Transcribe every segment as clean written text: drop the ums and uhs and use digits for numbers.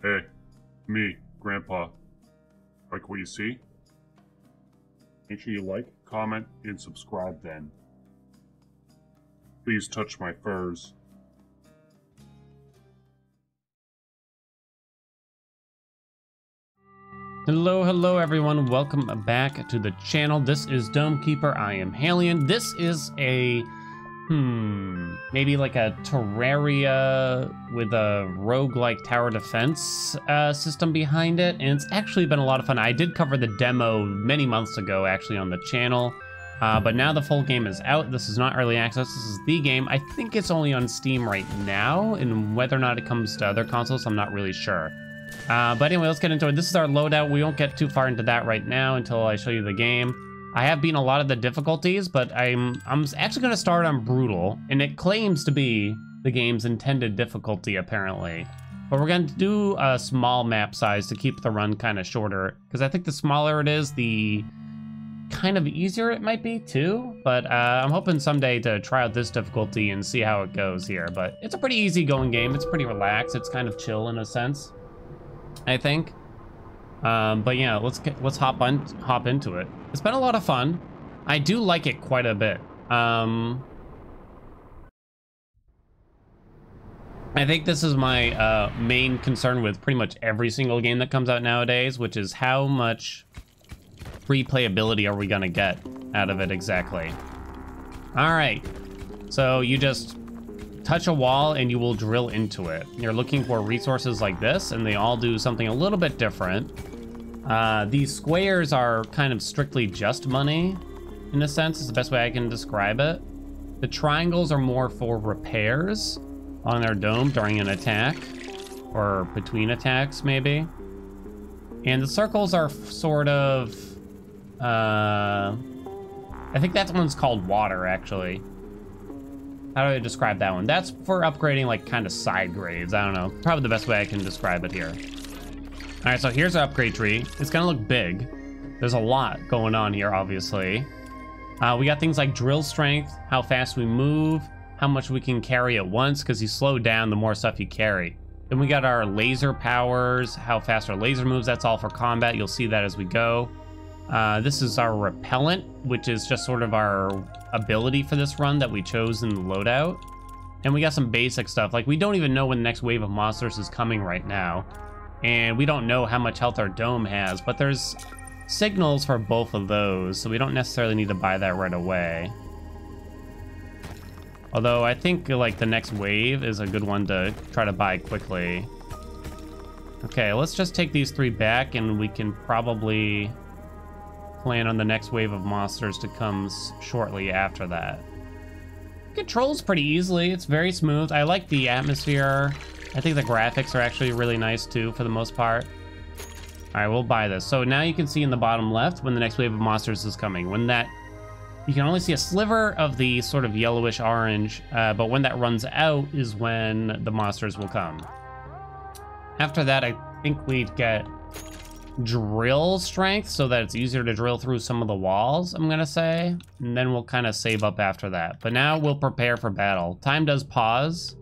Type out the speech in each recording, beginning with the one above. Hey, me, Grandpa. Like what you see? Make sure you like, comment, and subscribe then. Please touch my furs. Hello, hello everyone. Welcome back to the channel. This is Dome Keeper. I am Halion. This is a maybe like a Terraria with a roguelike tower defense system behind it, and it's actually been a lot of fun. I did cover the demo many months ago, actually, on the channel, but now the full game is out. This is not early access. This is the game. I think it's only on Steam right now, and whether or not it comes to other consoles, I'm not really sure. But anyway, let's get into it. This is our loadout. We won't get too far into that right now until I show you the game. I have beaten a lot of the difficulties, but I'm actually going to start on Brutal, and it claims to be the game's intended difficulty, apparently. But we're going to do a small map size to keep the run kind of shorter, because I think the smaller it is, the kind of easier it might be, too. But I'm hoping someday to try out this difficulty and see how it goes here. But it's a pretty easygoing game. It's pretty relaxed. It's kind of chill in a sense, I think. But yeah, let's hop into it. It's been a lot of fun. I do like it quite a bit. I think this is my main concern with pretty much every single game that comes out nowadays, which is how much replayability are we gonna get out of it exactly? All right, so you just touch a wall and you will drill into it. You're looking for resources like this, and they all do something a little bit different. These squares are kind of strictly just money, in a sense, is the best way I can describe it. The triangles are more for repairs on their dome during an attack, or between attacks, maybe. And the circles are sort of... I think that one's called water, actually. How do I describe that one? That's for upgrading, like, kind of side graves. I don't know. Probably the best way I can describe it here. All right, so here's our upgrade tree. It's gonna look big. There's a lot going on here, obviously. We got things like drill strength, how fast we move, how much we can carry at once, because you slow down the more stuff you carry. Then we got our laser powers, how fast our laser moves. That's all for combat. You'll see that as we go. This is our repellent, which is just sort of our ability for this run that we chose in the loadout. And we got some basic stuff, like we don't even know when the next wave of monsters is coming right now. And we don't know how much health our dome has, but there's signals for both of those, so we don't necessarily need to buy that right away. Although I think like the next wave is a good one to try to buy quickly. Okay, let's just take these three back and we can probably plan on the next wave of monsters to come shortly after that. Controls pretty easily. It's very smooth. I like the atmosphere. I think the graphics are actually really nice too, for the most part. All right, we'll buy this. So now you can see in the bottom left when the next wave of monsters is coming. When that, you can only see a sliver of the sort of yellowish orange, but when that runs out is when the monsters will come. After that, I think we'd get drill strength so that it's easier to drill through some of the walls, I'm gonna say, and then we'll kind of save up after that. But now we'll prepare for battle. Time does pause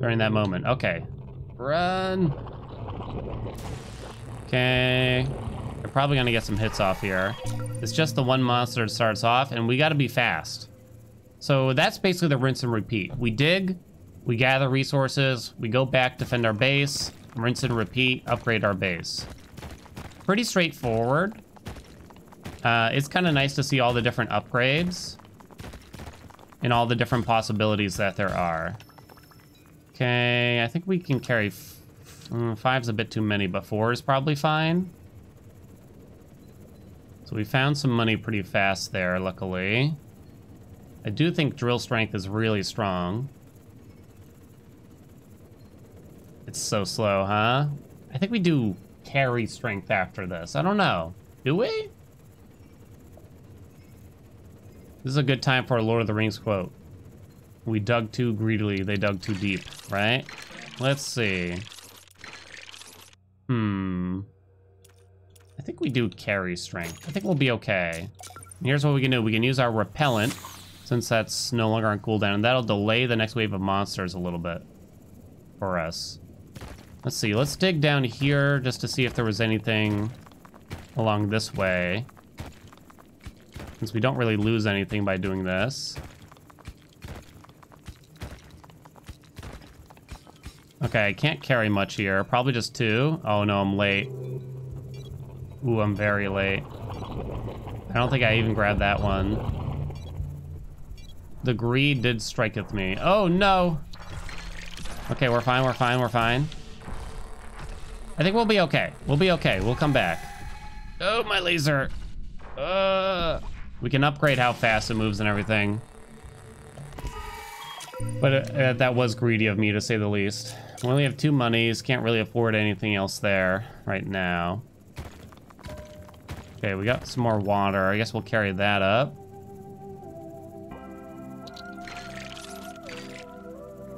during that moment. Okay, run. Okay, we're probably gonna get some hits off here. It's just the one monster that starts off, and we got to be fast. So that's basically the rinse and repeat. We dig, we gather resources, we go back, defend our base, rinse and repeat, upgrade our base. Pretty straightforward. It's kind of nice to see all the different upgrades and all the different possibilities that there are. Okay, I think we can carry... five's a bit too many, but four is probably fine. So we found some money pretty fast there, luckily. I do think drill strength is really strong. It's so slow, huh? I think we do... carry strength after this. I don't know. Do we? This is a good time for a Lord of the Rings quote. We dug too greedily, they dug too deep, right? Let's see. I think we do carry strength. I think we'll be okay. And here's what we can do. We can use our repellent, since that's no longer on cooldown, and that'll delay the next wave of monsters a little bit for us. Let's see, let's dig down here just to see if there was anything along this way, since we don't really lose anything by doing this. Okay, I can't carry much here. Probably just two. Oh no, I'm late. Ooh, I'm very late. I don't think I even grabbed that one. The greed did striketh me. Oh no! Okay, we're fine, we're fine, we're fine. I think we'll be okay. We'll be okay. We'll come back. Oh, my laser. We can upgrade how fast it moves and everything. But that was greedy of me, to say the least. We only have 2 monies. Can't really afford anything else there right now. Okay, we got some more water. I guess we'll carry that up.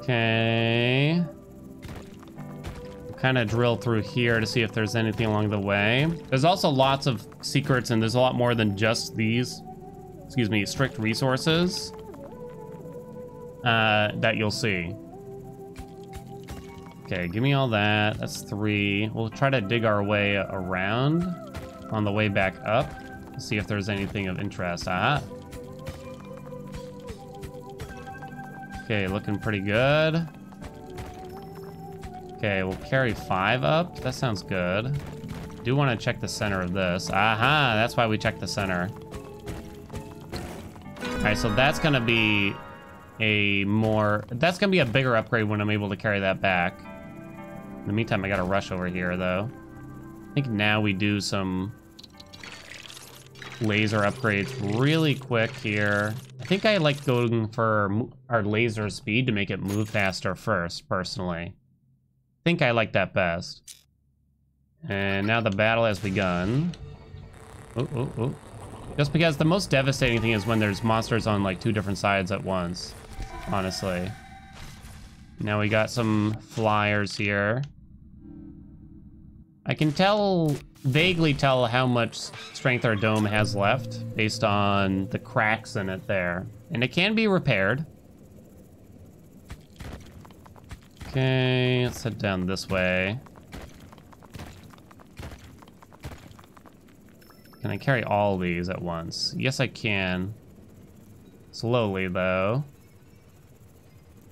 Okay. Kind of drill through here to see if there's anything along the way. There's also lots of secrets, and there's a lot more than just these, excuse me, strict resources that you'll see. Okay, give me all that. That's 3. We'll try to dig our way around on the way back up to see if there's anything of interest. Ah. Okay, looking pretty good. Okay, we'll carry 5 up. That sounds good. Do want to check the center of this. Aha, that's why we checked the center. All right, so that's going to be a bigger upgrade when I'm able to carry that back. In the meantime, I got to rush over here, though. I think now we do some laser upgrades really quick here. I think I like going for our laser speed to make it move faster first, personally. I think I like that best. And now the battle has begun. Ooh, ooh, ooh. Just because the most devastating thing is when there's monsters on like 2 different sides at once, honestly. Now we got some flyers here. I can vaguely tell how much strength our dome has left based on the cracks in it there. And it can be repaired. Okay, let's head down this way. Can I carry all these at once? Yes, I can. Slowly, though.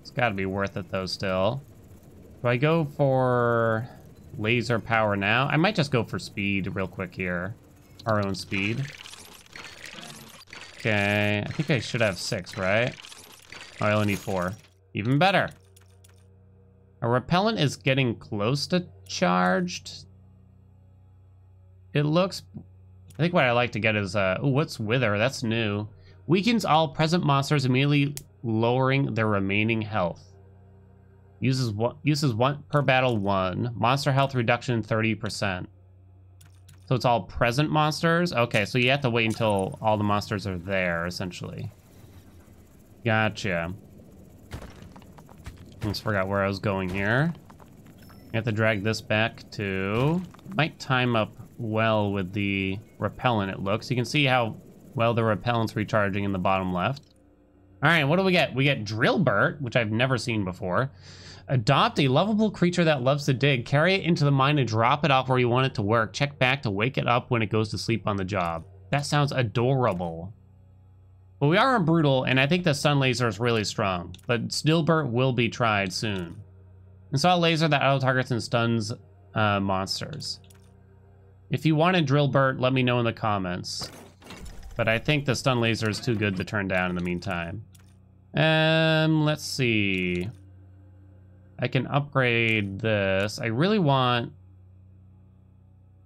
It's gotta be worth it, though, still. Do I go for laser power now? I might just go for speed real quick here. Our own speed. Okay, I think I should have 6, right? Oh, I only need 4. Even better. A repellent is getting close to charged. It looks... I think what I like to get is... ooh, what's Wither? That's new. Weakens all present monsters, immediately lowering their remaining health. Uses one per battle 1. Monster health reduction 30%. So it's all present monsters? Okay, so you have to wait until all the monsters are there, essentially. Gotcha. I just forgot where I was going here. I have to drag this back to... Might time up well with the repellent, it looks. You can see how well the repellent's recharging in the bottom left. All right, what do we get? We get Drillbert, which I've never seen before. Adopt a lovable creature that loves to dig. Carry it into the mine and drop it off where you want it to work. Check back to wake it up when it goes to sleep on the job. That sounds adorable. But we are in Brutal, and I think the sun laser is really strong, but Drillbert will be tried soon. Install a laser that auto-targets and stuns monsters. If you want a Drillbert, let me know in the comments. But I think the stun laser is too good to turn down in the meantime. Let's see. I can upgrade this. I really want...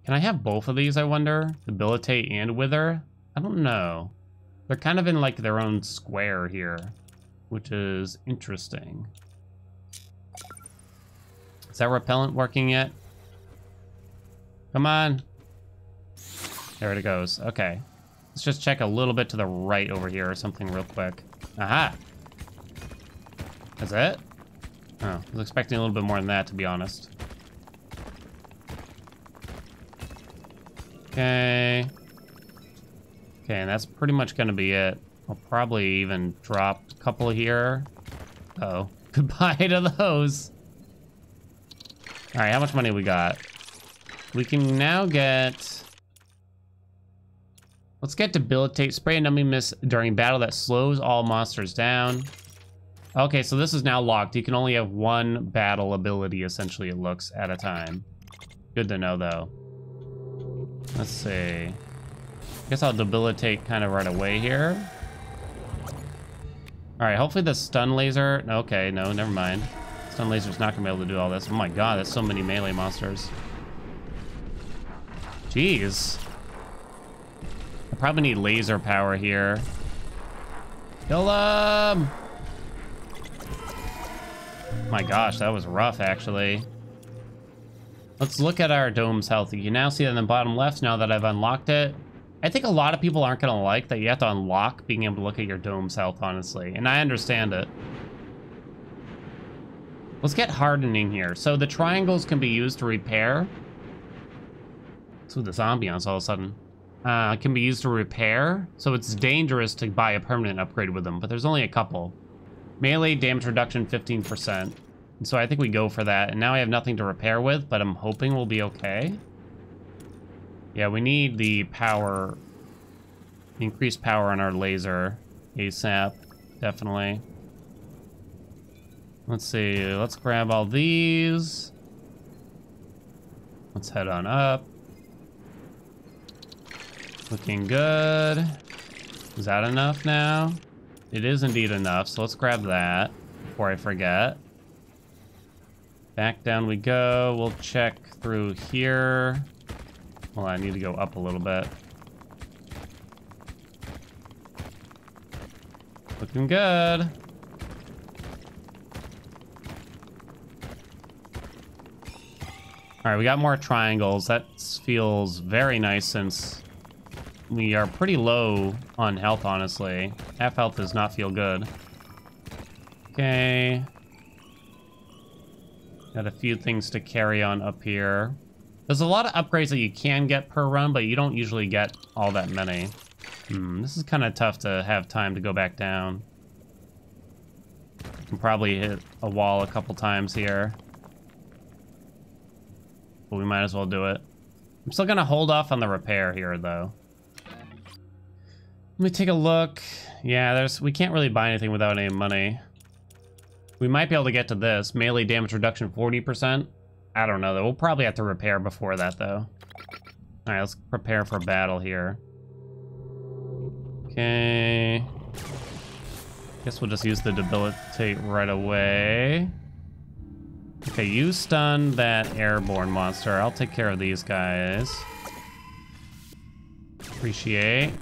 Can I have both of these, I wonder? Debilitate and Wither? I don't know. They're kind of in like their own square here, which is interesting. Is that repellent working yet? Come on. There it goes. Okay. Let's just check a little bit to the right over here or something real quick. Aha. That's it? Oh, I was expecting a little bit more than that, to be honest. Okay. Okay, and that's pretty much gonna be it. I'll probably even drop a couple here. Uh oh, goodbye to those. All right, how much money we got? We can now get... Let's get Debilitate. Spray a numbing mist during battle that slows all monsters down. Okay, so this is now locked. You can only have one battle ability, essentially, it looks, at a time. Good to know, though. Let's see. I guess I'll Debilitate kind of right away here. All right, hopefully the stun laser... Okay, no, never mind. Stun laser's not going to be able to do all this. Oh my god, that's so many melee monsters. Jeez. I probably need laser power here. Kill them! My gosh, that was rough, actually. Let's look at our dome's health. You can now see that in the bottom left, now that I've unlocked it. I think a lot of people aren't going to like that you have to unlock being able to look at your dome's health, honestly. And I understand it. Let's get hardening here. So the triangles can be used to repair. Ooh, this ambiance all of a sudden. Can be used to repair. So it's dangerous to buy a permanent upgrade with them, but there's only a couple. Melee damage reduction 15%. And so I think we go for that. And now I have nothing to repair with, but I'm hoping we'll be okay. Yeah, we need the power. Increased power on our laser ASAP, definitely. Let's see, let's grab all these. Let's head on up. Looking good. Is that enough now? It is indeed enough, so let's grab that before I forget. Back down we go. We'll check through here. Well, I need to go up a little bit. Looking good. All right, we got more triangles. That feels very nice since we are pretty low on health, honestly. Half health does not feel good. Okay. Got a few things to carry on up here. There's a lot of upgrades that you can get per run, but you don't usually get all that many. This is kind of tough to have time to go back down. You can probably hit a wall a couple times here. But we might as well do it. I'm still gonna hold off on the repair here, though. Let me take a look. Yeah, we can't really buy anything without any money. We might be able to get to this. Melee damage reduction 40%. I don't know, though. We'll probably have to repair before that, though. All right, let's prepare for battle here. Okay. Guess we'll just use the Debilitate right away. Okay, you stun that airborne monster. I'll take care of these guys. Appreciate.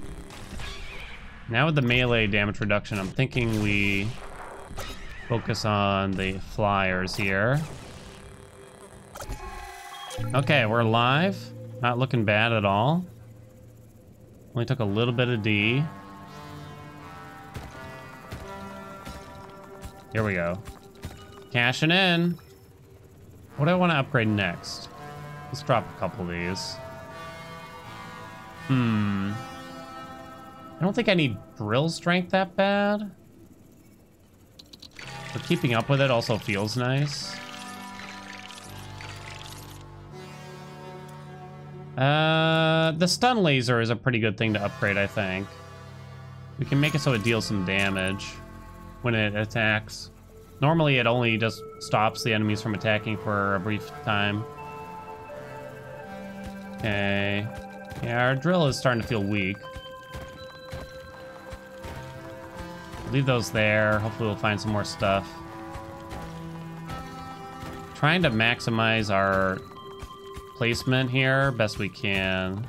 Now with the melee damage reduction, I'm thinking we focus on the flyers here. Okay, we're alive. Not looking bad at all. Only took a little bit of D. Here we go. Cashing in. What do I want to upgrade next? Let's drop a couple of these. I don't think I need drill strength that bad. But keeping up with it also feels nice. The stun laser is a pretty good thing to upgrade, I think. We can make it so it deals some damage when it attacks. Normally it only just stops the enemies from attacking for a brief time. Okay. Yeah, our drill is starting to feel weak. Leave those there. Hopefully we'll find some more stuff. Trying to maximize our placement here best we can.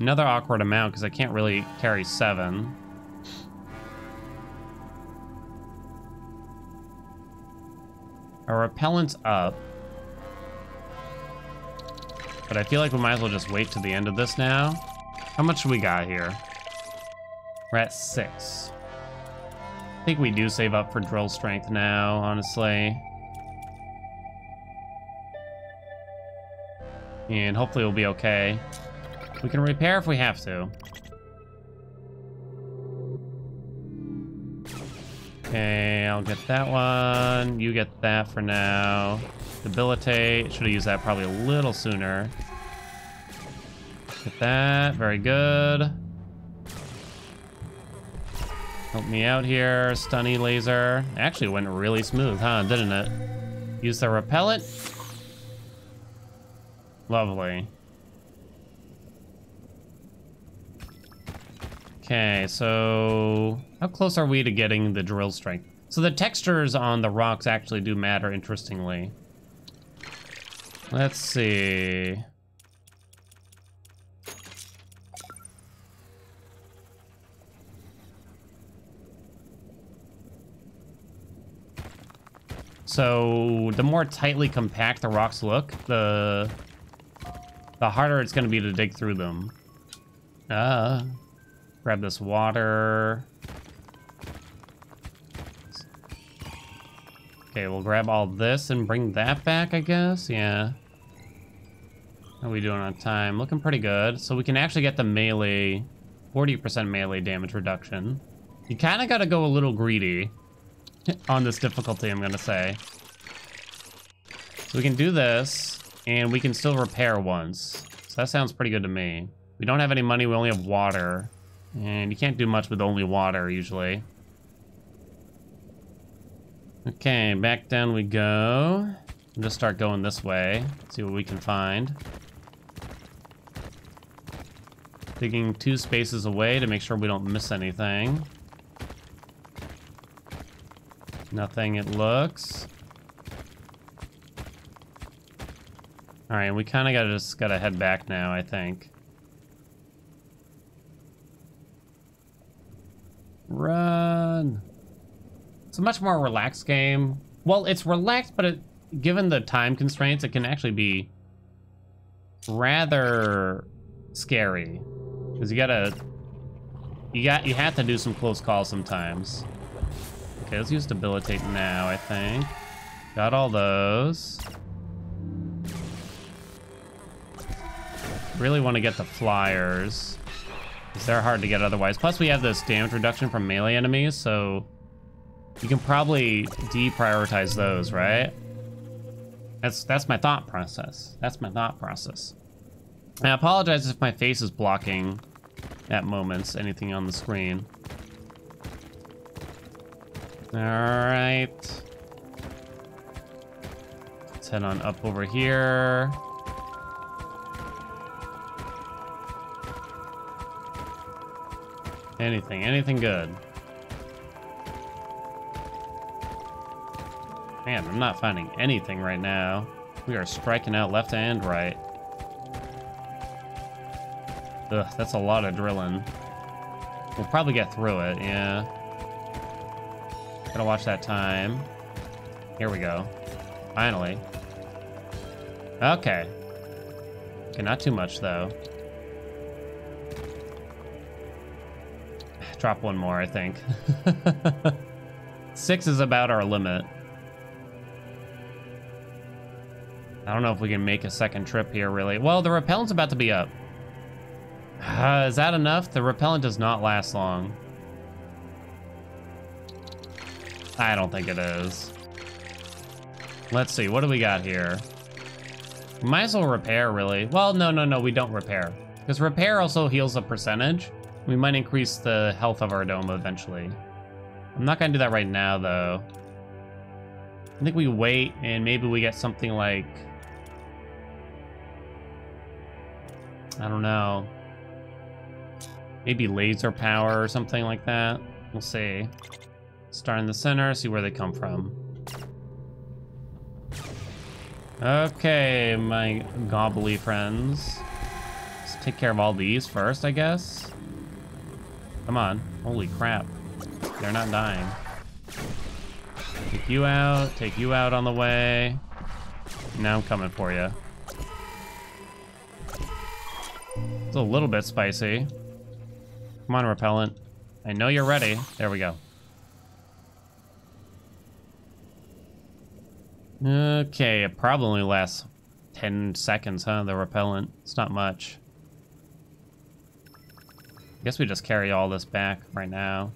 Another awkward amount because I can't really carry 7. Our repellent's up. But I feel like we might as well just wait to the end of this now. How much we got here? We're at 6. I think we do save up for drill strength now, honestly. And hopefully we'll be okay. We can repair if we have to. Okay, I'll get that one. You get that for now. Debilitate. Should have used that probably a little sooner. Get that. Very good. Help me out here. Stunny laser. Actually went really smooth, huh? Didn't it? Use the repellent. Lovely. Okay, so how close are we to getting the drill strength? So the textures on the rocks actually do matter, interestingly. Let's see. So the more tightly compact the rocks look, the harder it's going to be to dig through them. Grab this water. Okay, we'll grab all this and bring that back, I guess. Yeah. How are we doing on time? Looking pretty good. So we can actually get the melee, 40% melee damage reduction. You kind of got to go a little greedy on this difficulty, I'm going to say. So we can do this, and we can still repair once. So that sounds pretty good to me. We don't have any money, we only have water. And you can't do much with only water, usually. Okay, back down we go. We'll just start going this way. See what we can find. Digging two spaces away to make sure we don't miss anything. Nothing, it looks. Alright, we kind of gotta head back now, I think. Run. It's a much more relaxed game. Well, it's relaxed, but it, given the time constraints, it can actually be rather scary because you have to do some close calls sometimes. Okay, let's use debilitate now, I think. Got all those. Really want to get the flyers. They're hard to get otherwise. Plus, we have this damage reduction from melee enemies, so you can probably deprioritize those, right? That's my thought process. That's my thought process. And I apologize if my face is blocking at moments anything on the screen. All right. Let's head on up over here. Anything good. Man, I'm not finding anything right now. We are striking out left and right. Ugh, that's a lot of drilling. We'll probably get through it, yeah. Gotta watch that time. Here we go. Finally. Okay. Okay, not too much though. Drop one more, I think. 6 is about our limit. I don't know if we can make a second trip here, really. Well, the repellent's about to be up. Is that enough? The repellent does not last long. I don't think it is. Let's see, what do we got here? We might as well repair, really. Well, no, we don't repair. Because repair also heals a percentage. We might increase the health of our dome eventually. I'm not gonna do that right now, though. I think we wait, and maybe we get something like... I don't know. Maybe laser power or something like that. We'll see. Start in the center, see where they come from. Okay, my gobbly friends. Let's take care of all these first, I guess. Come on. Holy crap. They're not dying. Take you out. Take you out on the way. Now I'm coming for you. It's a little bit spicy. Come on, repellent. I know you're ready. There we go. Okay, it probably lasts 10 seconds, huh? The repellent. It's not much. I guess we just carry all this back right now.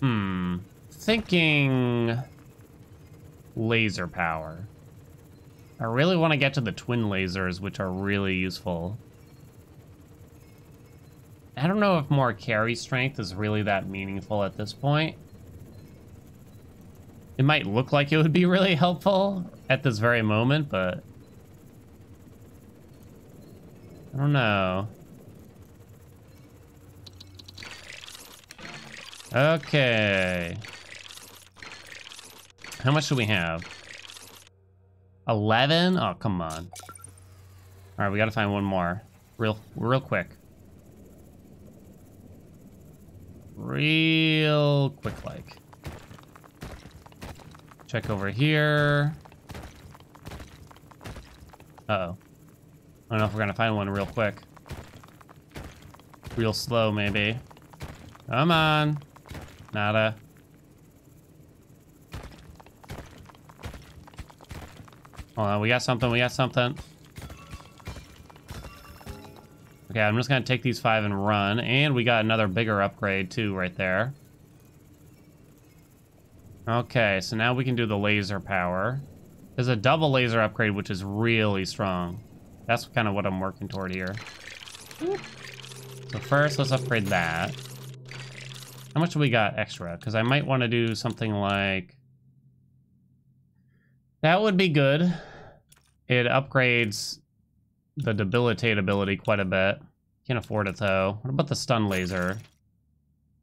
Thinking laser power. I really want to get to the twin lasers, which are really useful. I don't know if more carry strength is really that meaningful at this point. It might look like it would be really helpful at this very moment, but I don't know. Okay. How much do we have? 11? Oh, come on. All right, we gotta find one more. Real quick. Real quick, like. Check over here. Uh-oh. I don't know if we're gonna find one real quick. Real slow, maybe. Come on. Nada. Hold on, we got something, Okay, I'm just gonna take these 5 and run, and we got another bigger upgrade too right there. Okay, so now we can do the laser power. There's a double laser upgrade, which is really strong. That's kind of what I'm working toward here. So first, let's upgrade that. How much do we got extra? Because I might want to do something like... That would be good. It upgrades the debilitate ability quite a bit. Can't afford it though. What about the stun laser?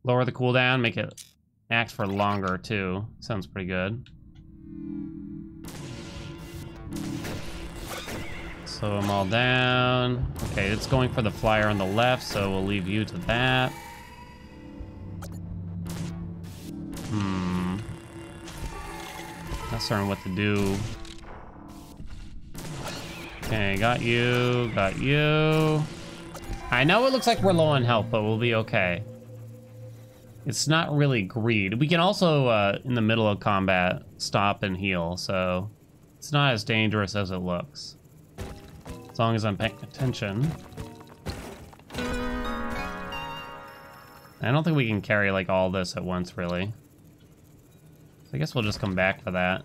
Lower the cooldown, make it act for longer too. Sounds pretty good. Slow them all down. Okay, it's going for the flyer on the left, so we'll leave you to that. Not certain what to do. Okay, got you, I know it looks like we're low on health, but we'll be okay. It's not really greed. We can also, in the middle of combat, stop and heal, so it's not as dangerous as it looks. As long as I'm paying attention. I don't think we can carry, like, all this at once, really. So I guess we'll just come back for that.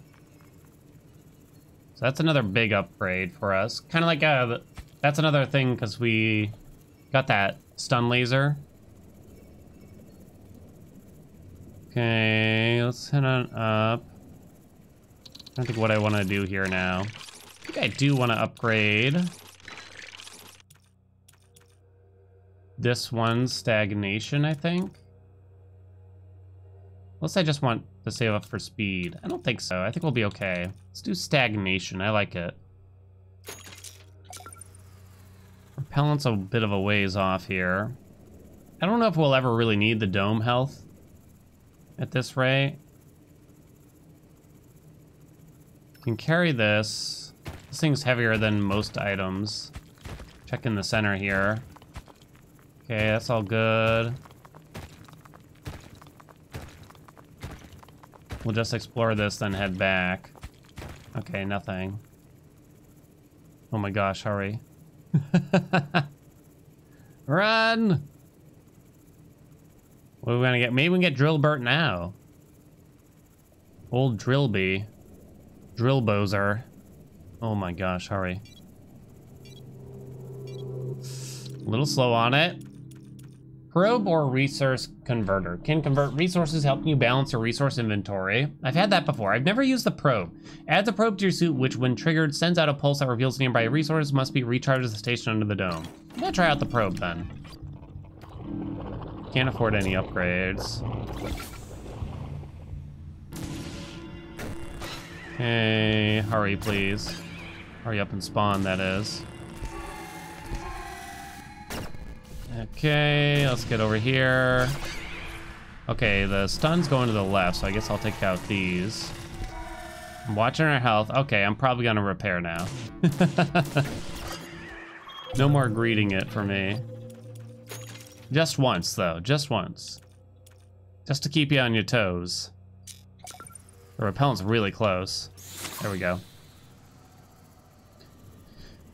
So that's another big upgrade for us. Kind of like, that's another thing, because we got that stun laser. Okay, let's head on up. I don't think what I want to do here now. I think I do want to upgrade this one, stagnation, I think. Unless I just want to save up for speed. I don't think so. I think we'll be okay. Let's do stagnation. I like it. Repellent's a bit of a ways off here. I don't know if we'll ever really need the dome health at this rate. We can carry this. This thing's heavier than most items. Check in the center here. Okay, that's all good. We'll just explore this, then head back. Okay, nothing. Oh my gosh, hurry. Run! What are we gonna get? Maybe we can get Drillbert now. Old Drillby. Drillbozer. Oh my gosh, hurry. A little slow on it. Probe or resource converter. Can convert resources, helping you balance your resource inventory. I've had that before. I've never used the probe. Adds a probe to your suit, which when triggered, sends out a pulse that reveals nearby resources, must be recharged at the station under the dome. I'm gonna try out the probe then. Can't afford any upgrades. Hey, hurry please. Hurry up and spawn, that is. Okay, let's get over here. Okay, the stun's going to the left, so I guess I'll take out these. I'm watching our health. Okay, I'm probably gonna repair now. No more greeting it for me. Just once, though. Just once. Just to keep you on your toes. The repellent's really close. There we go.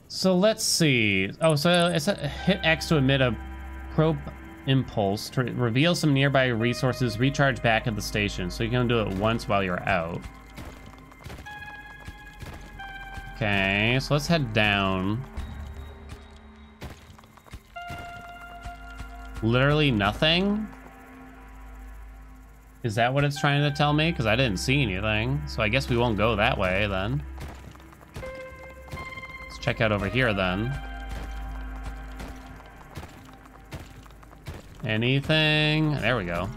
So let's see. Oh, so it's hit X to emit a probe impulse to reveal some nearby resources, recharge back at the station. So you can do it once while you're out. Okay, so let's head down. Literally nothing? Is that what it's trying to tell me? Because I didn't see anything. So I guess we won't go that way then. Let's check out over here then. Anything? There we go.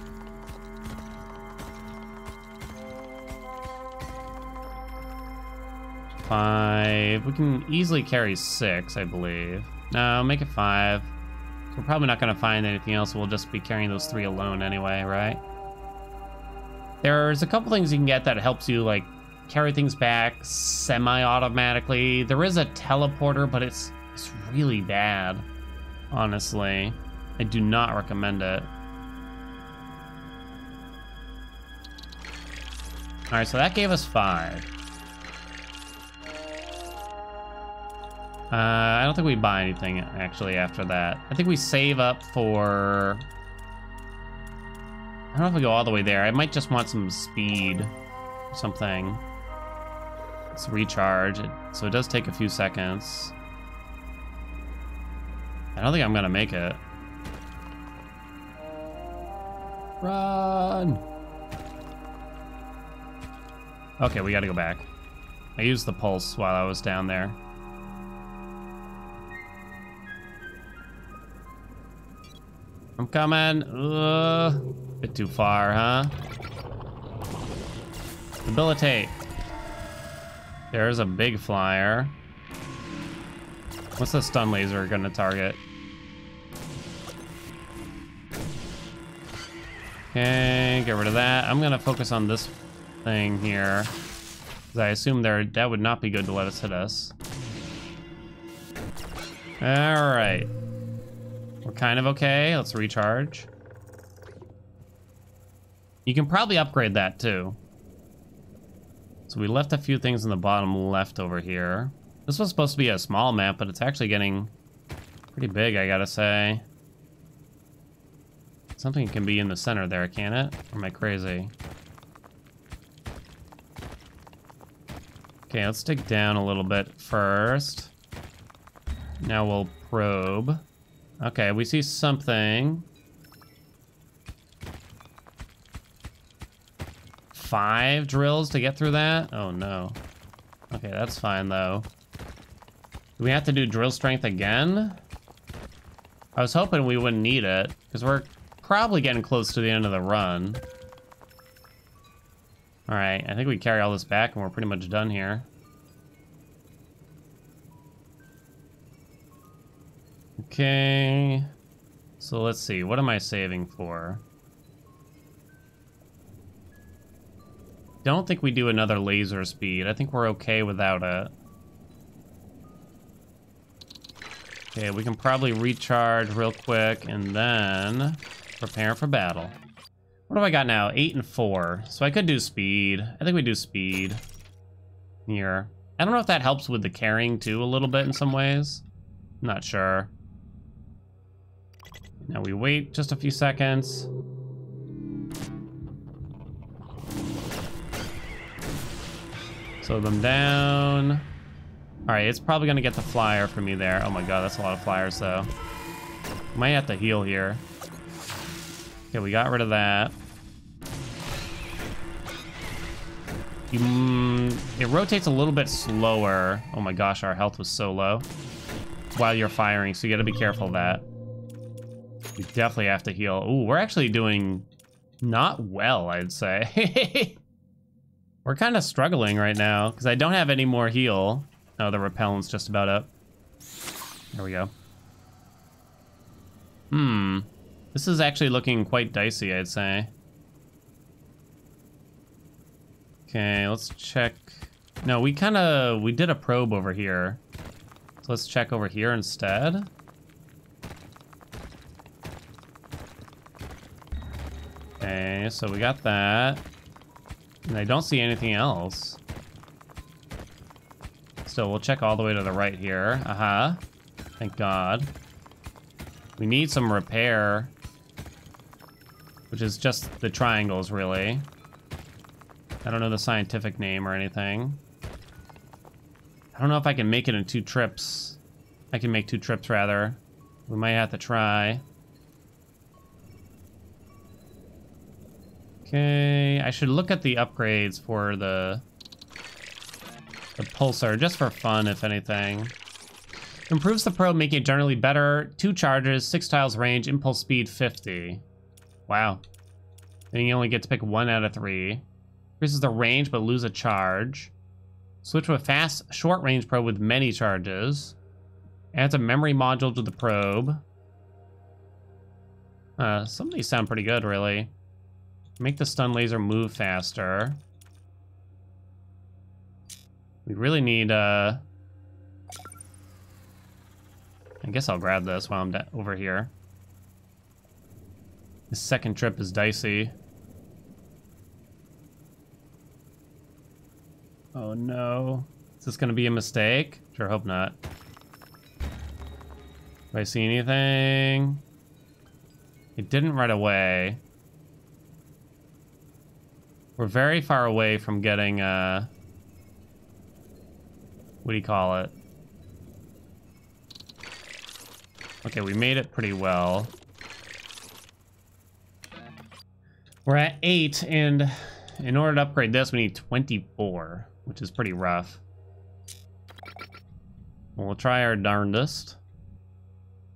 Five. We can easily carry six, I believe. No, make it five. We're probably not going to find anything else. We'll just be carrying those three alone anyway, right? There's a couple things you can get that helps you, like, carry things back semi-automatically. There is a teleporter, but it's really bad, honestly. I do not recommend it. All right, so that gave us five. I don't think we buy anything actually after that. I think we save up for... I don't know if we go all the way there. I might just want some speed or something. Let's recharge it. So it does take a few seconds. I don't think I'm gonna make it. Run! Okay, we gotta go back. I used the pulse while I was down there. I'm coming. Bit too far, huh? Debilitate. There's a big flyer. What's the stun laser gonna target? Okay, get rid of that. I'm gonna focus on this thing here, because I assume that would not be good to let us hit us. All right. We're kind of okay. Let's recharge. You can probably upgrade that too. So we left a few things in the bottom left over here. This was supposed to be a small map, but it's actually getting pretty big, I gotta say. Something can be in the center there, can't it? Or am I crazy? Okay, let's dig down a little bit first. Now we'll probe. Okay, we see something. Five drills to get through that? Oh no. Okay, that's fine though. Do we have to do drill strength again? I was hoping we wouldn't need it, because we're probably getting close to the end of the run. All right, I think we carry all this back and we're pretty much done here. Okay, so let's see, what am I saving for? Don't think we do another laser speed. I think we're okay without it. Okay, we can probably recharge real quick and then prepare for battle. What do I got now? 8 and 4. So I could do speed. I think we do speed here. I don't know if that helps with the carrying too a little bit in some ways. I'm not sure. Now we wait just a few seconds. Slow them down. All right, it's probably gonna get the flyer for me there. Oh my God, that's a lot of flyers though. Might have to heal here. Okay, we got rid of that. It rotates a little bit slower. Oh my gosh, our health was so low while you're firing, so you gotta be careful of that. We definitely have to heal. Ooh, we're actually doing not well, I'd say. We're kind of struggling right now because I don't have any more heal. Oh, the repellent's just about up. There we go. This is actually looking quite dicey, I'd say. Okay, let's check. No, we did a probe over here. So let's check over here instead. Okay, so we got that. And I don't see anything else. So we'll check all the way to the right here. Thank God. We need some repair. which is just the triangles, really. I don't know the scientific name or anything. I don't know if I can make it in 2 trips. I can make 2 trips, rather. We might have to try. Okay, I should look at the upgrades for the pulsar, just for fun, if anything. Improves the probe, making it generally better. 2 charges, 6 tiles range, impulse speed 50. Wow. Then you only get to pick 1 out of 3. Increases the range, but lose a charge. Switch to a fast, short-range probe with many charges. Adds a memory module to the probe. Some of these sound pretty good, really. Make the stun laser move faster. We really need, I guess I'll grab this while I'm over here. The 2nd trip is dicey. Oh no. Is this gonna be a mistake? Sure hope not. Do I see anything? It didn't right away. We're very far away from getting, what do you call it? Okay, we made it pretty well. We're at 8, and in order to upgrade this, we need 24, which is pretty rough. We'll try our darndest.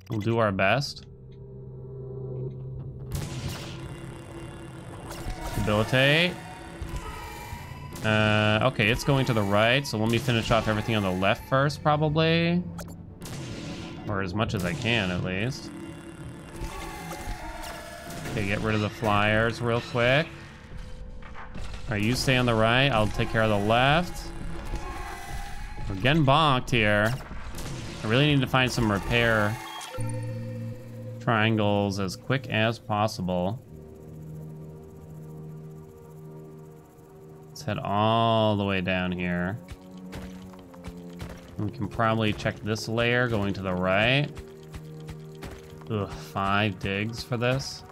We'll do our best. Debilitate. Okay, it's going to the right, so let me finish off everything on the left first, probably. Or as much as I can, at least. Okay, get rid of the flyers real quick. Alright, you stay on the right, I'll take care of the left. We're getting bonked here. I really need to find some repair triangles as quick as possible. Let's head all the way down here. We can probably check this layer going to the right. Ugh, 5 digs for this.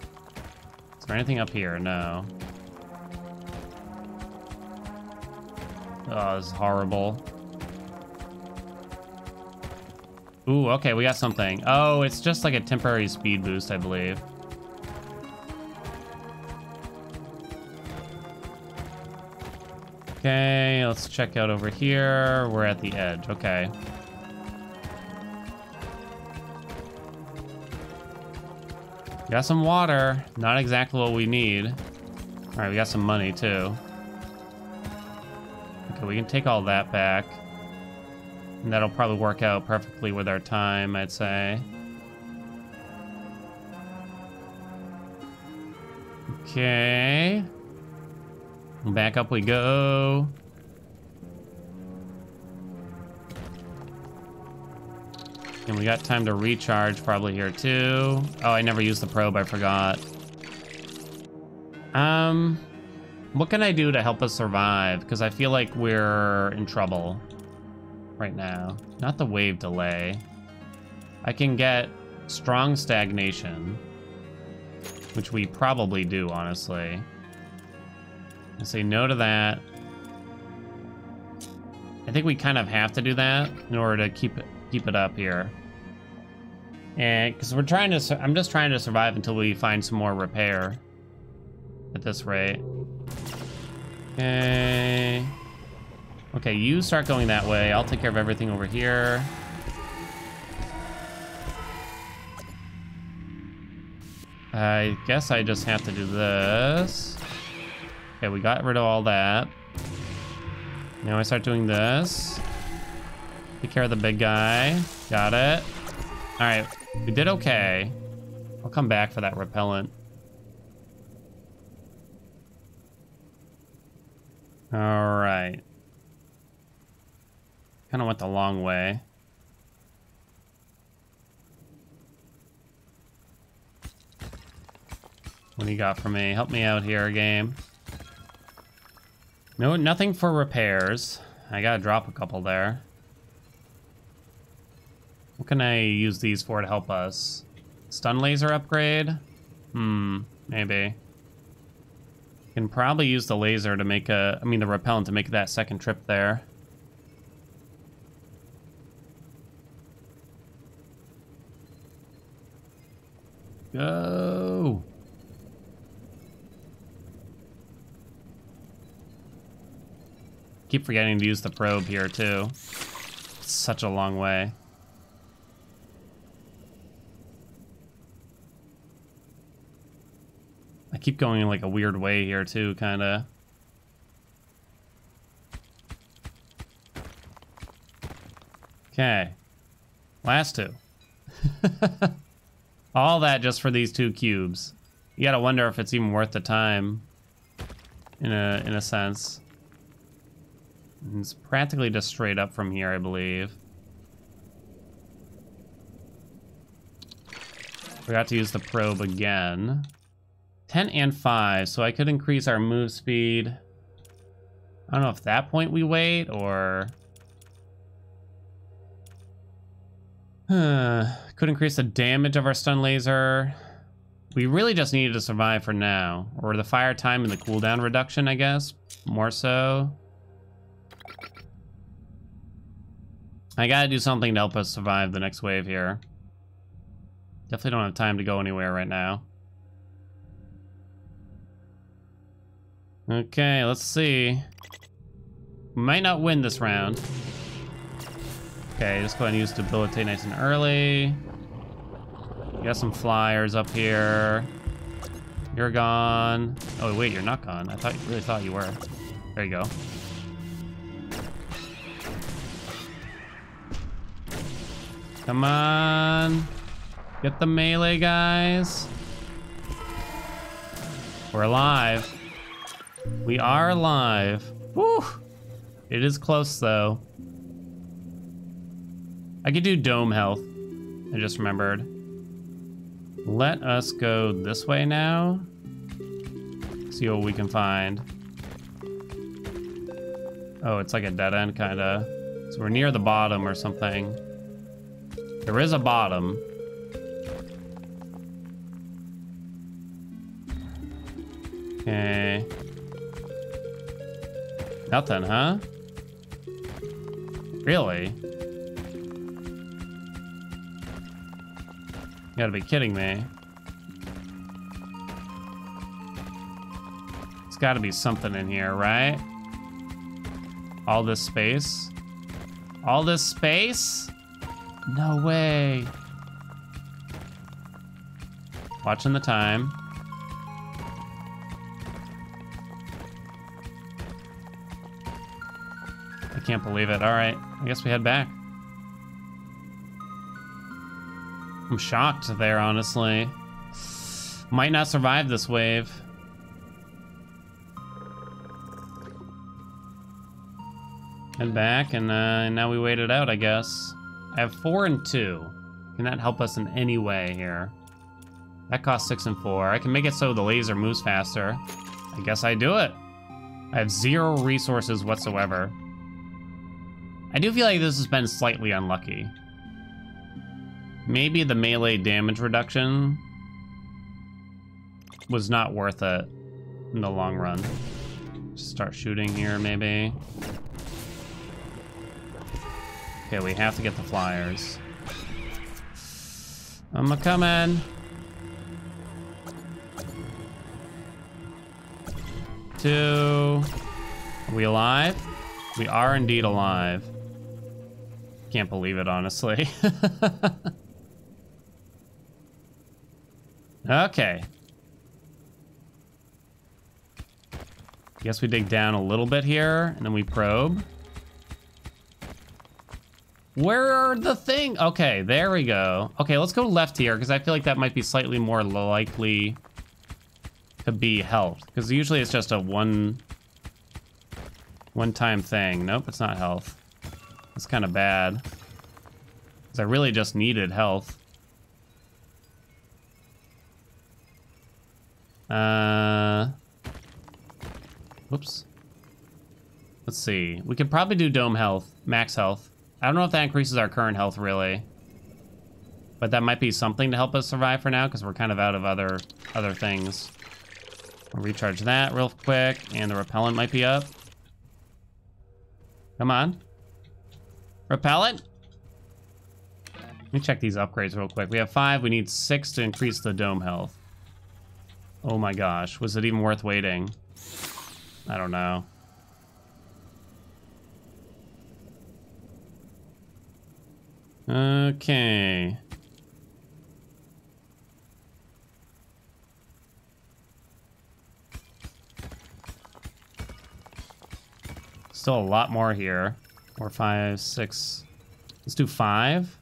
Is there anything up here? No. Oh, this is horrible. Ooh, okay, we got something. Oh, it's just like a temporary speed boost, I believe. Okay, let's check out over here. We're at the edge, okay. Got some water, not exactly what we need. All right, we got some money too. Okay, we can take all that back. And that'll probably work out perfectly with our time, I'd say. Okay. Back up we go. And we got time to recharge probably here too. Oh, I never used the probe, I forgot. What can I do to help us survive? Because I feel like we're in trouble right now. Not the wave delay. I can get strong stagnation, which we probably do, honestly. I say no to that. I think we kind of have to do that in order to keep it up here. And because we're trying to, I'm just trying to survive until we find some more repair at this rate. Okay. Okay, you start going that way. I'll take care of everything over here. I guess I just have to do this. Okay, we got rid of all that. Now I start doing this. Take care of the big guy. Got it. All right, we did okay. I'll come back for that repellent. All right. Kind of went the long way. What do you got for me? Help me out here, game. No, nothing for repairs. I gotta drop a couple there. What can I use these for to help us? Stun laser upgrade? Hmm, maybe. Can probably use the laser to make a... I mean, the repellent to make that second trip there. Go! Keep forgetting to use the probe here, too. It's such a long way. I keep going in like a weird way here, too, kinda. Okay. Last two. All that just for these two cubes. You gotta wonder if it's even worth the time, in a sense. It's practically just straight up from here, I believe. Forgot to use the probe again. 10 and 5, so I could increase our move speed. I don't know if that point we wait, or... Could increase the damage of our stun laser. We really just needed to survive for now. Or the fire time and the cooldown reduction, I guess. More so. I gotta do something to help us survive the next wave here. Definitely don't have time to go anywhere right now. Okay, let's see. Might not win this round. Okay, just go ahead and use Debilitate nice and early. You got some flyers up here. You're gone. Oh wait, you're not gone. I really thought you were. There you go. Come on. Get the melee guys. We're alive. We are alive. Woo! It is close though. I could do dome health. I just remembered. Let us go this way now. See what we can find. Oh, it's like a dead end kinda. So we're near the bottom or something. There is a bottom. Okay. Nothing, huh? Really? You gotta be kidding me. It's gotta be something in here, right? All this space? All this space? No way. Watching the time. I can't believe it. All right, I guess we head back. I'm shocked there, honestly. Might not survive this wave. Head back, and now we wait it out, I guess. I have 4 and 2. Can that help us in any way here? That costs 6 and 4. I can make it so the laser moves faster. I guess I do it. I have 0 resources whatsoever. I do feel like this has been slightly unlucky. Maybe the melee damage reduction was not worth it in the long run. Just start shooting here, maybe. Okay, we have to get the flyers. I'm a-comin'. Two. Are we alive? We are indeed alive. Can't believe it, honestly. Okay. Guess we dig down a little bit here, and then we probe. Where are the thing? Okay, there we go. Okay, let's go left here, because I feel like that might be slightly more likely to be health. Because usually it's just a one-time thing. Nope, it's not health. That's kind of bad. Because I really just needed health. Whoops. Let's see. We could probably do dome health, max health. I don't know if that increases our current health, really. But that might be something to help us survive for now, because we're kind of out of other things. I'll recharge that real quick, and the repellent might be up. Come on. Repellent? Let me check these upgrades real quick. We have 5. We need 6 to increase the dome health. Oh my gosh. Was it even worth waiting? I don't know. Okay. Still a lot more here. 4, 5, 6. Let's do 5.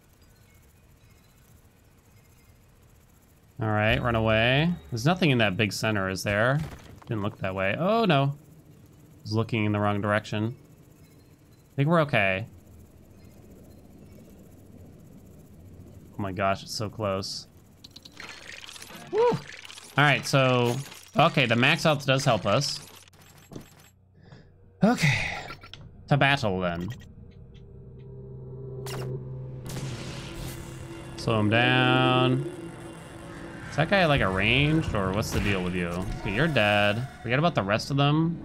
All right, run away. There's nothing in that big center, is there? Didn't look that way. Oh no. I was looking in the wrong direction. I think we're okay. Oh my gosh, it's so close. Woo! All right, so, okay, the max health does help us. Okay. To battle, then. Slow him down. Is that guy, like, arranged, or what's the deal with you? Okay, you're dead. Forget about the rest of them.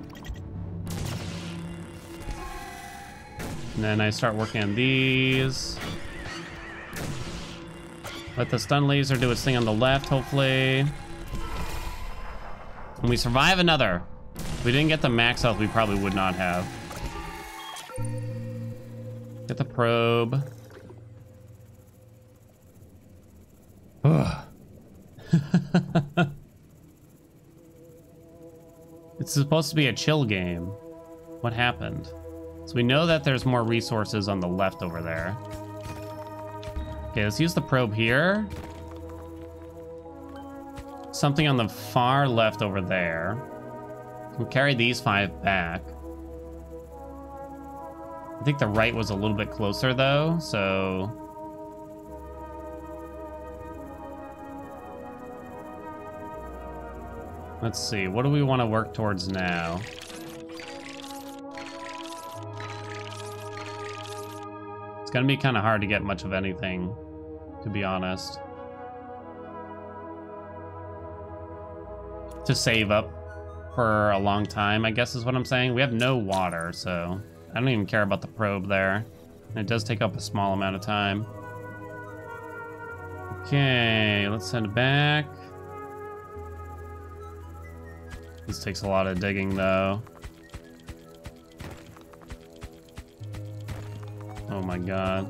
And then I start working on these. Let the stun laser do its thing on the left, hopefully. And we survive another. If we didn't get the max health, we probably would not have. Get the probe. Ugh. It's supposed to be a chill game. What happened? So we know that there's more resources on the left over there. Okay, let's use the probe here. Something on the far left over there. We'll carry these 5 back. I think the right was a little bit closer though, so... Let's see, what do we want to work towards now? It's gonna be kind of hard to get much of anything, to be honest. To save up for a long time, I guess is what I'm saying. We have no water, so... I don't even care about the probe there. It does take up a small amount of time. Okay, let's send it back. This takes a lot of digging though. Oh my god.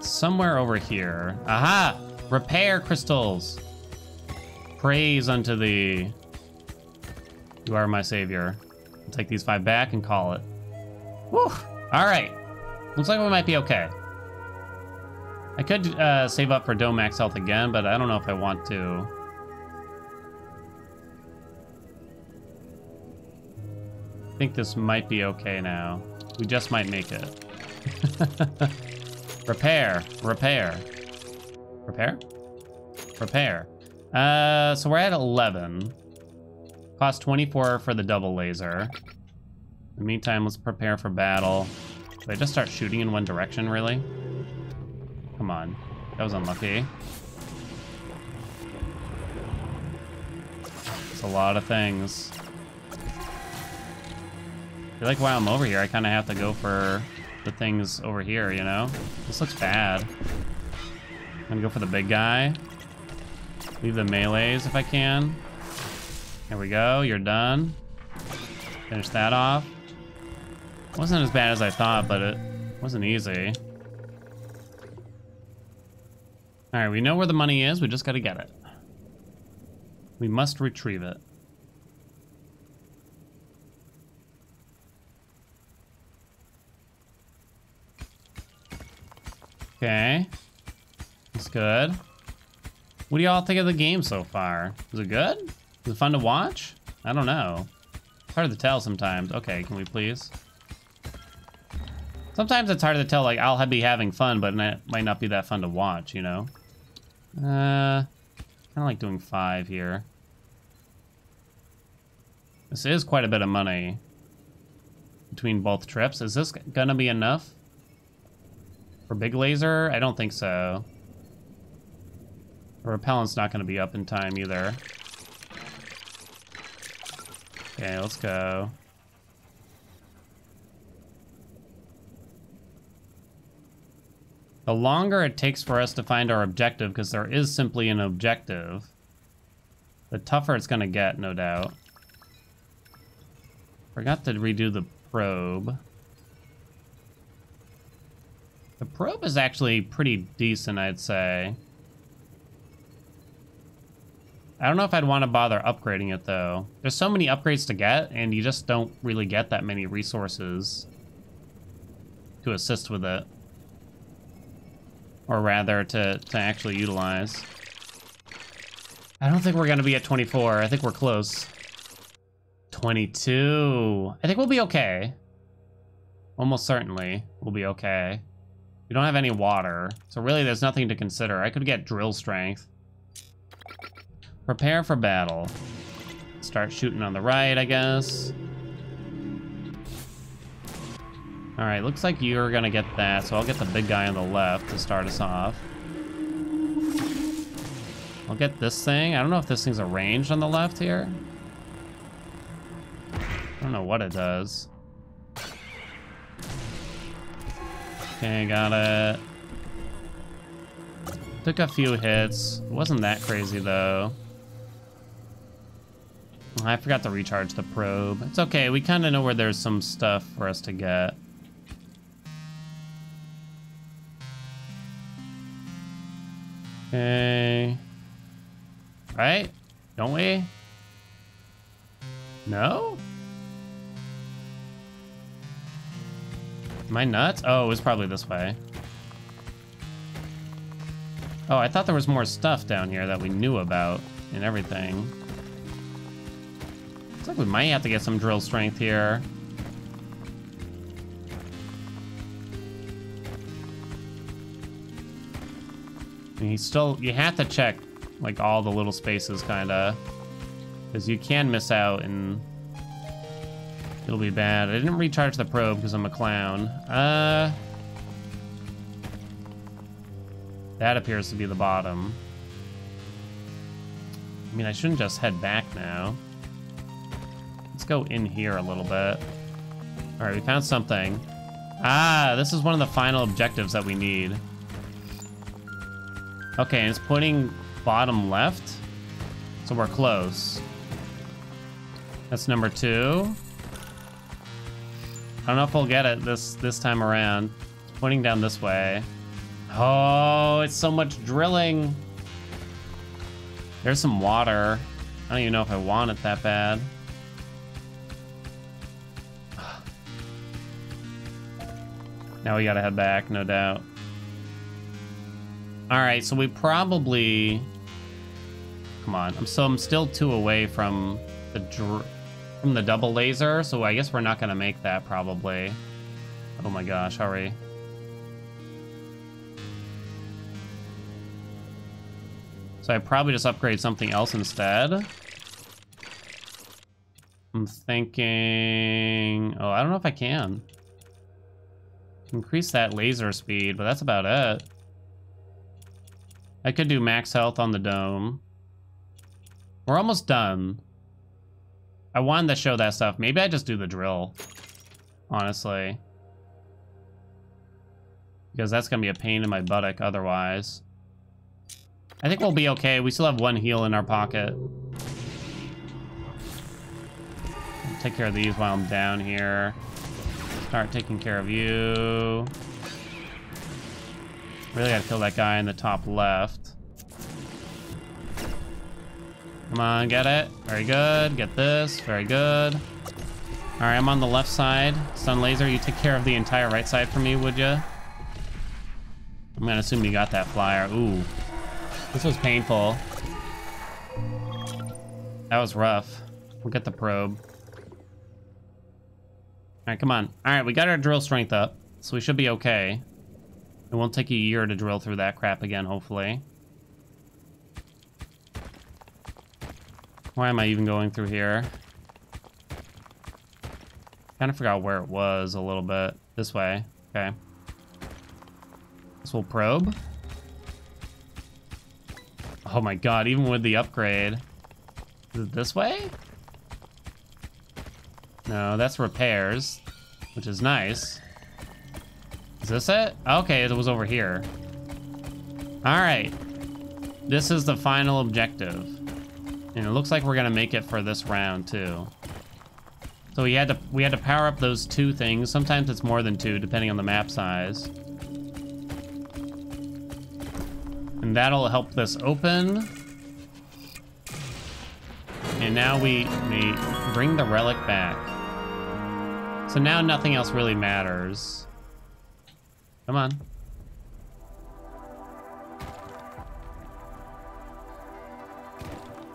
Somewhere over here. Aha! Repair crystals! Praise unto thee. You are my savior. I'll take these 5 back and call it. Woo! All right. Looks like we might be okay. I could save up for Dome Max Health again, but I don't know if I want to. I think this might be okay now. We just might make it. Repair, repair, repair, repair. So we're at 11. Cost 24 for the double laser. In the meantime, let's prepare for battle. Did I just start shooting in one direction, really? Come on. That was unlucky. It's a lot of things. I feel like while I'm over here, I kind of have to go for the things over here, you know? This looks bad. I'm gonna go for the big guy. Leave the melees if I can. There we go, you're done. Finish that off. Wasn't as bad as I thought, but it wasn't easy. All right, we know where the money is, we just gotta get it. We must retrieve it. Okay, that's good. What do y'all think of the game so far? Is it good? Is it fun to watch? I don't know. It's hard to tell sometimes. Okay, can we please? Sometimes it's hard to tell, like, I'll be having fun, but it might not be that fun to watch, you know? Kind of like doing 5 here. This is quite a bit of money between both trips. Is this gonna be enough for big laser? I don't think so. The repellent's not gonna be up in time either. Okay, let's go. The longer it takes for us to find our objective, because there is simply an objective, the tougher it's gonna get, no doubt. Forgot to redo the probe. The probe is actually pretty decent, I'd say. I don't know if I'd want to bother upgrading it, though. There's so many upgrades to get, and you just don't really get that many resources to assist with it. Or rather, to actually utilize. I don't think we're going to be at 24. I think we're close. 22. I think we'll be okay. Almost certainly we'll be okay. We don't have any water, so really there's nothing to consider. I could get drill strength. Prepare for battle. Start shooting on the right, I guess. All right, looks like you're gonna get that, so I'll get the big guy on the left to start us off. I'll get this thing. I don't know if this thing's arranged on the left here. I don't know what it does. Okay, got it. Took a few hits. Wasn't that crazy, though. I forgot to recharge the probe. It's okay, we kind of know where there's some stuff for us to get. Okay. Right? Don't we? No? Am I nuts? Oh, it was probably this way. Oh, I thought there was more stuff down here that we knew about and everything. Looks like we might have to get some drill strength here. And you have to check like all the little spaces kinda. Because you can miss out and it'll be bad. I didn't recharge the probe because I'm a clown. That appears to be the bottom. I mean, I shouldn't just head back now. Let's go in here a little bit. All right, we found something. Ah, this is one of the final objectives that we need. Okay, and it's pointing bottom left. So we're close. That's number 2. I don't know if we'll get it this time around. It's pointing down this way. Oh, it's so much drilling. There's some water. I don't even know if I want it that bad. Now we gotta head back, no doubt. All right, so we probably... Come on, I'm still 2 away from the double laser, so I guess we're not gonna make that probably. Oh my gosh, hurry. So I probably just upgrade something else instead. I'm thinking, oh, I don't know if I can. Increase that laser speed, but that's about it. I could do max health on the dome. We're almost done. I wanted to show that stuff. Maybe I just do the drill, honestly. Because that's gonna be a pain in my buttock otherwise. I think we'll be okay. We still have 1 heal in our pocket. I'll take care of these while I'm down here. Start taking care of you. Really gotta kill that guy in the top left. Come on, get it. Very good. Get this. Very good. All right, I'm on the left side. Sun laser, you take care of the entire right side for me, would ya? I'm gonna assume you got that flyer. Ooh, this was painful. That was rough. We'll get the probe. All right, come on. All right, we got our drill strength up, so we should be okay. It won't take a year to drill through that crap again, hopefully. Why am I even going through here? Kind of forgot where it was a little bit. This way, okay. This will probe. Oh my god, even with the upgrade. Is it this way? No, that's repairs, which is nice. Is this it? Okay, it was over here. All right. This is the final objective. And it looks like we're gonna make it for this round too. So we had to power up those two things. Sometimes it's more than two, depending on the map size. And that'll help this open. And now we bring the relic back. So now nothing else really matters. Come on.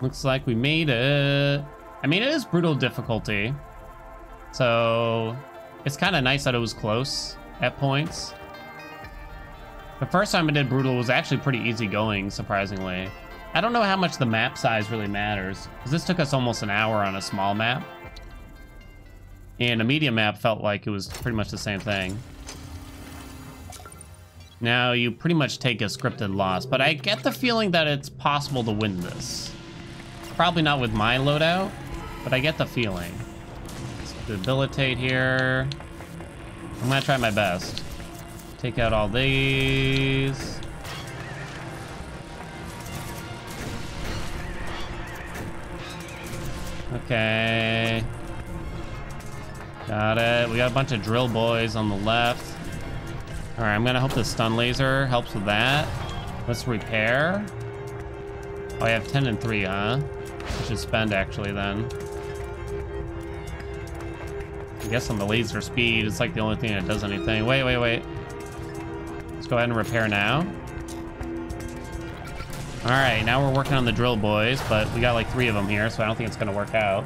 Looks like we made it. I mean, it is brutal difficulty. So it's kind of nice that it was close at points. The first time I did brutal was actually pretty easy going, surprisingly. I don't know how much the map size really matters, because this took us almost an hour on a small map. And a medium map felt like it was pretty much the same thing. Now you pretty much take a scripted loss, but I get the feeling that it's possible to win this. Probably not with my loadout, but I get the feeling. Let's debilitate here. I'm gonna try my best. Take out all these. Okay. Got it. We got a bunch of drill boys on the left. All right, I'm gonna hope the stun laser helps with that. Let's repair. Oh, I have 10 and 3, huh? I should spend actually then. I guess on the laser speed, it's like the only thing that does anything. Wait. Let's go ahead and repair now. All right, now we're working on the drill boys, but we got like 3 of them here, so I don't think it's gonna work out.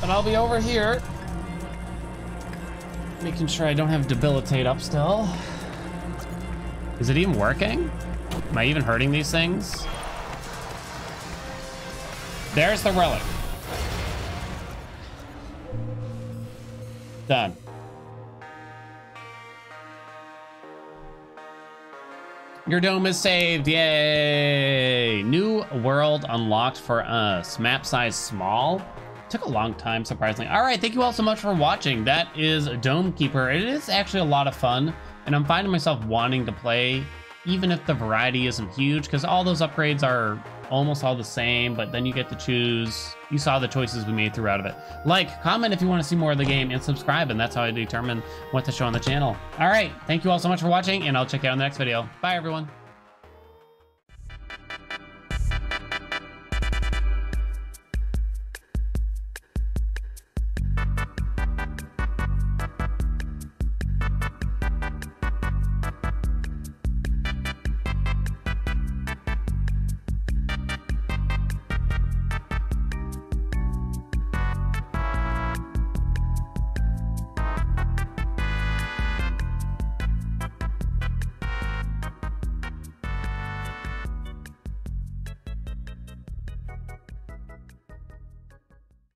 But I'll be over here, making sure I don't have debilitate up still. Is it even working? Am I even hurting these things? There's the relic. Done. Your dome is saved, yay! New world unlocked for us. Map size small. Took a long time, surprisingly. All right, thank you all so much for watching. That is Dome Keeper. It is actually a lot of fun, and I'm finding myself wanting to play, even if the variety isn't huge, because all those upgrades are almost all the same, but then you get to choose. You saw the choices we made throughout of it. Like, comment if you want to see more of the game, and subscribe, and that's how I determine what to show on the channel. All right, thank you all so much for watching, and I'll check you out in the next video. Bye, everyone.